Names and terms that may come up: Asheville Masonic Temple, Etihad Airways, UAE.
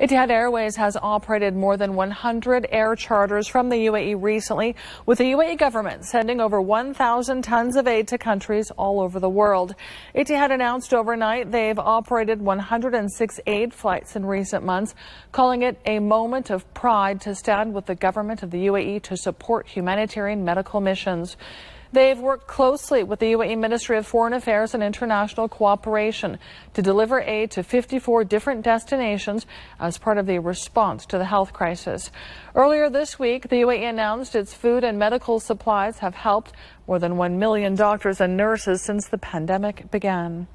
Etihad Airways has operated more than 100 air charters from the UAE recently, with the UAE government sending over 1,000 tons of aid to countries all over the world. Etihad announced overnight they've operated 106 aid flights in recent months, calling it a moment of pride to stand with the government of the UAE to support humanitarian medical missions. They've worked closely with the UAE Ministry of Foreign Affairs and International Cooperation to deliver aid to 54 different destinations as part of the response to the health crisis. Earlier this week, the UAE announced its food and medical supplies have helped more than 1 million doctors and nurses since the pandemic began.